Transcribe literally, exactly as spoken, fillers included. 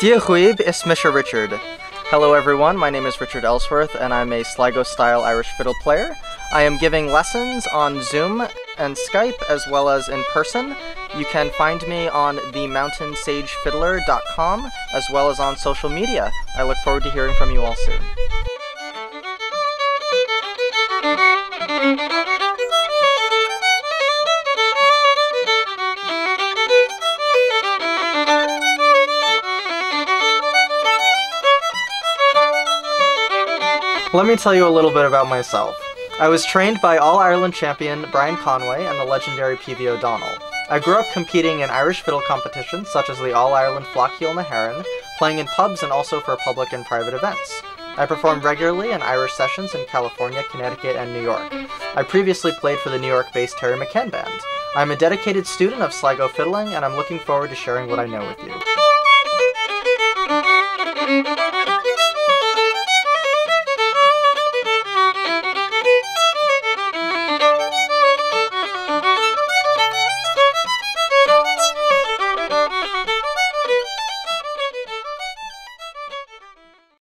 Dia Huib is Misha Richard. Hello everyone, my name is Richard Ellsworth and I'm a Sligo-style Irish fiddle player. I am giving lessons on Zoom and Skype as well as in person. You can find me on the mountain sage fiddler dot com as well as on social media. I look forward to hearing from you all soon. Let me tell you a little bit about myself. I was trained by All-Ireland champion Brian Conway and the legendary P V O'Donnell. I grew up competing in Irish fiddle competitions such as the All-Ireland Fleadh Cheoil na hÉireann, playing in pubs and also for public and private events. I performed regularly in Irish sessions in California, Connecticut, and New York. I previously played for the New York-based Terry McKeen Band. I'm a dedicated student of Sligo fiddling and I'm looking forward to sharing what I know with you.